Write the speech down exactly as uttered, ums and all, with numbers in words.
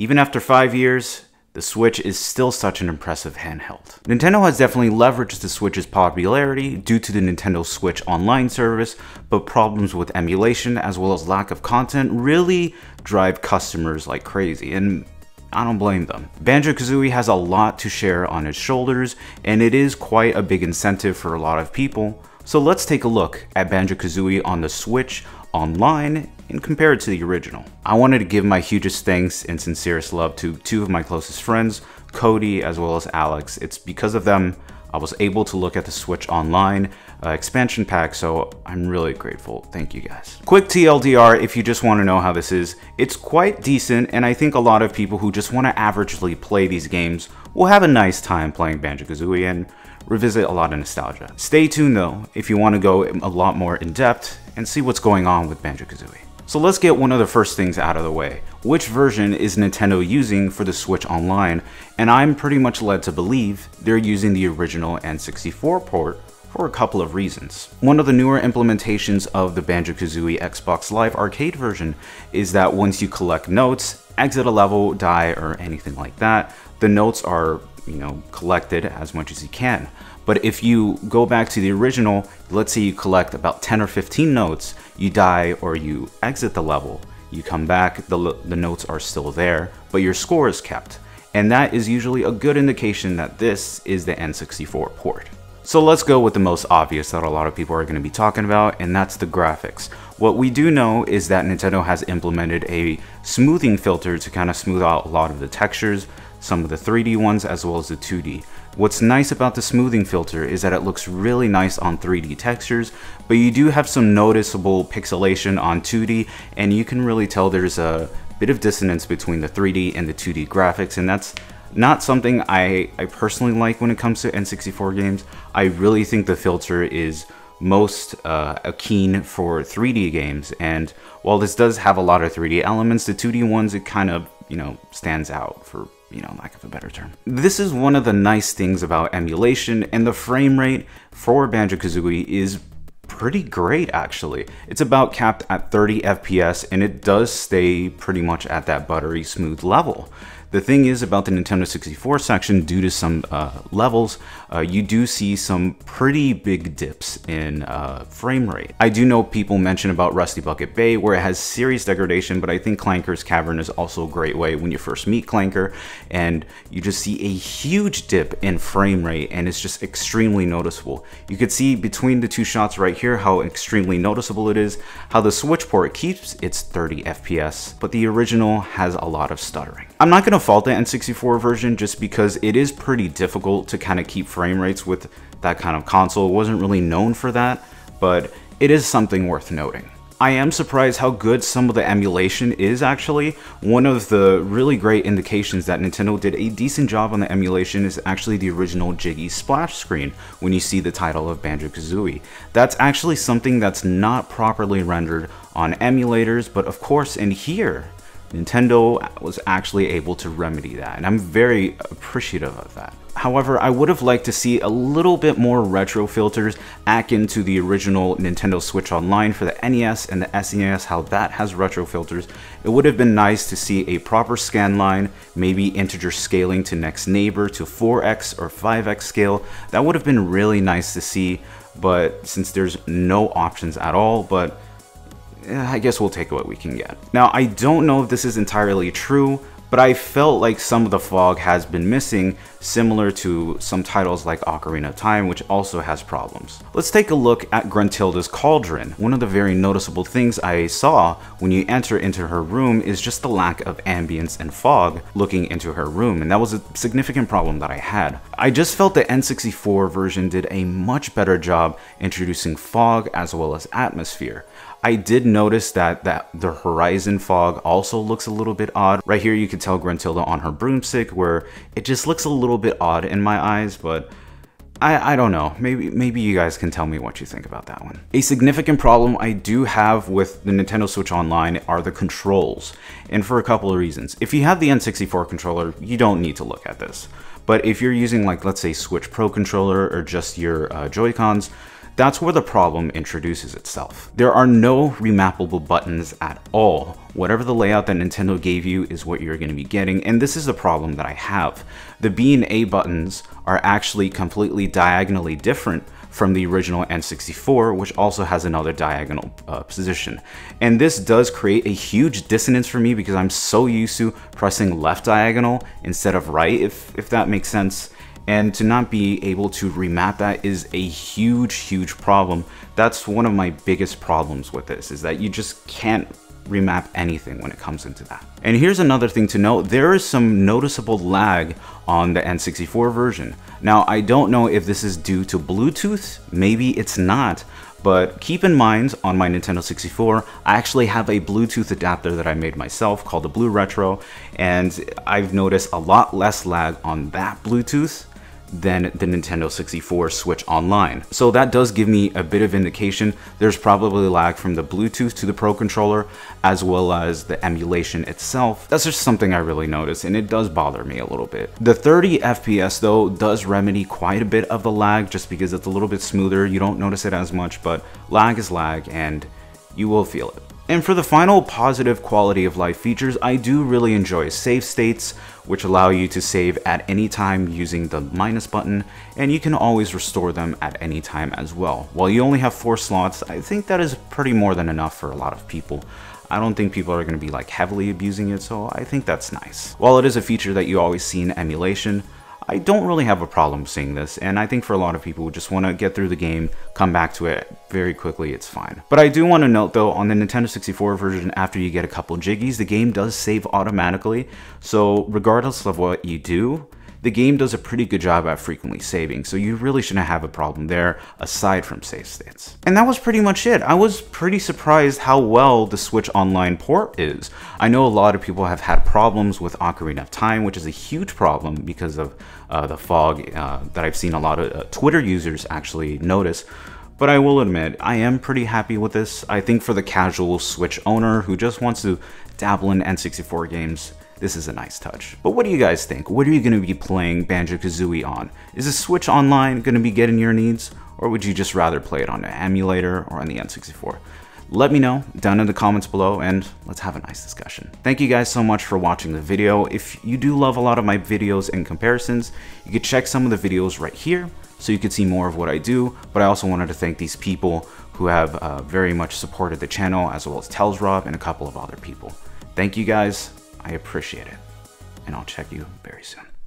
Even after five years, the Switch is still such an impressive handheld. Nintendo has definitely leveraged the Switch's popularity due to the Nintendo Switch Online service, but problems with emulation as well as lack of content really drive customers like crazy, and I don't blame them. Banjo-Kazooie has a lot to share on its shoulders, and it is quite a big incentive for a lot of people. So let's take a look at Banjo-Kazooie on the Switch Online and compare it to the original. I wanted to give my hugest thanks and sincerest love to two of my closest friends, Cody as well as Alex. It's because of them I was able to look at the Switch Online uh, expansion pack, so I'm really grateful. Thank you guys. Quick T L D R if you just want to know how this is. It's quite decent, and I think a lot of people who just want to averagely play these games will have a nice time playing Banjo-Kazooie and revisit a lot of nostalgia. Stay tuned though if you want to go a lot more in depth and see what's going on with Banjo-Kazooie. So let's get one of the first things out of the way. Which version is Nintendo using for the Switch Online? And I'm pretty much led to believe they're using the original N sixty-four port for a couple of reasons. One of the newer implementations of the Banjo-Kazooie Xbox Live Arcade version is that once you collect notes, exit a level, die, or anything like that, the notes are, you know, collected as much as you can. But if you go back to the original, let's say you collect about ten or fifteen notes, you die or you exit the level, you come back, the, the notes are still there, but your score is kept. And that is usually a good indication that this is the N sixty-four port. So let's go with the most obvious that a lot of people are going to be talking about, and that's the graphics. What we do know is that Nintendo has implemented a smoothing filter to kind of smooth out a lot of the textures, some of the three D ones as well as the two D. What's nice about the smoothing filter is that it looks really nice on three D textures, but you do have some noticeable pixelation on two D, and you can really tell there's a bit of dissonance between the three D and the two D graphics, and that's not something I, I personally like when it comes to N sixty-four games. I really think the filter is most uh, keen for three D games, and while this does have a lot of three D elements, the two D ones, it kind of, you know, stands out for, you know, lack of a better term. This is one of the nice things about emulation, and the frame rate for Banjo-Kazooie is pretty great actually. It's about capped at thirty F P S, and it does stay pretty much at that buttery smooth level. The thing is about the Nintendo sixty-four section, due to some uh, levels, uh, you do see some pretty big dips in uh, frame rate. I do know people mention about Rusty Bucket Bay where it has serious degradation, but I think Clanker's Cavern is also a great way when you first meet Clanker, and you just see a huge dip in frame rate, and it's just extremely noticeable. You could see between the two shots right here how extremely noticeable it is, how the Switch port keeps its thirty F P S, but the original has a lot of stuttering. I'm not going to fault the N sixty-four version just because it is pretty difficult to kind of keep frame rates with that kind of console. It wasn't really known for that, but it is something worth noting. I am surprised how good some of the emulation is actually. One of the really great indications that Nintendo did a decent job on the emulation is actually the original Jiggy splash screen when you see the title of Banjo-Kazooie. That's actually something that's not properly rendered on emulators, but of course in here, Nintendo was actually able to remedy that, and I'm very appreciative of that. However, I would have liked to see a little bit more retro filters akin to the original Nintendo Switch Online for the N E S and the S N E S, how that has retro filters. It would have been nice to see a proper scan line, maybe integer scaling to next neighbor to four X or five X scale. That would have been really nice to see, but since there's no options at all, but I guess we'll take what we can get. Now, I don't know if this is entirely true, but I felt like some of the fog has been missing, similar to some titles like Ocarina of Time, which also has problems. Let's take a look at Gruntilda's Cauldron. One of the very noticeable things I saw when you enter into her room is just the lack of ambience and fog looking into her room, and that was a significant problem that I had. I just felt the N sixty-four version did a much better job introducing fog as well as atmosphere. I did notice that, that the horizon fog also looks a little bit odd. Right here you can tell Gruntilda on her broomstick where it just looks a little bit odd in my eyes, but I, I don't know. Maybe, maybe you guys can tell me what you think about that one. A significant problem I do have with the Nintendo Switch Online are the controls, and for a couple of reasons. If you have the N sixty-four controller, you don't need to look at this. But if you're using, like, let's say Switch Pro controller or just your uh, Joy-Cons, That's where the problem introduces itself. There are no remappable buttons at all. Whatever the layout that Nintendo gave you is what you're going to be getting, and this is the problem that I have. The B and A buttons are actually completely diagonally different from the original N sixty-four, which also has another diagonal uh, position. And this does create a huge dissonance for me because I'm so used to pressing left diagonal instead of right, if, if that makes sense. And to not be able to remap that is a huge, huge problem. That's one of my biggest problems with this, is that you just can't remap anything when it comes into that. And here's another thing to note, there is some noticeable lag on the N sixty-four version. Now, I don't know if this is due to Bluetooth, maybe it's not, but keep in mind, on my Nintendo sixty-four, I actually have a Bluetooth adapter that I made myself called the Blue Retro, and I've noticed a lot less lag on that Bluetooth than the Nintendo sixty-four Switch Online. So that does give me a bit of indication. There's probably lag from the Bluetooth to the Pro Controller, as well as the emulation itself. That's just something I really noticed, and it does bother me a little bit. The thirty F P S though does remedy quite a bit of the lag just because it's a little bit smoother. You don't notice it as much, but lag is lag and you will feel it. And for the final positive quality of life features, I do really enjoy save states, which allow you to save at any time using the minus button, and you can always restore them at any time as well. While you only have four slots, I think that is pretty more than enough for a lot of people. I don't think people are going to be like heavily abusing it, so I think that's nice. While it is a feature that you always see in emulation, I don't really have a problem seeing this, and I think for a lot of people who just want to get through the game, come back to it very quickly, it's fine. But I do want to note though, on the Nintendo sixty-four version, after you get a couple jiggies, the game does save automatically, so regardless of what you do, the game does a pretty good job at frequently saving, so you really shouldn't have a problem there aside from save states. And that was pretty much it. I was pretty surprised how well the Switch Online port is. I know a lot of people have had problems with Ocarina of Time, which is a huge problem because of uh, the fog uh, that I've seen a lot of uh, Twitter users actually notice. But I will admit, I am pretty happy with this. I think for the casual Switch owner who just wants to dabble in N sixty-four games, this is a nice touch. But what do you guys think? What are you going to be playing Banjo-Kazooie on? Is the Switch Online going to be getting your needs? Or would you just rather play it on an emulator or on the N sixty-four? Let me know down in the comments below and let's have a nice discussion. Thank you guys so much for watching the video. If you do love a lot of my videos and comparisons, you could check some of the videos right here so you could see more of what I do. But I also wanted to thank these people who have uh, very much supported the channel, as well as TellsRob and a couple of other people. Thank you guys. I appreciate it, and I'll check you very soon.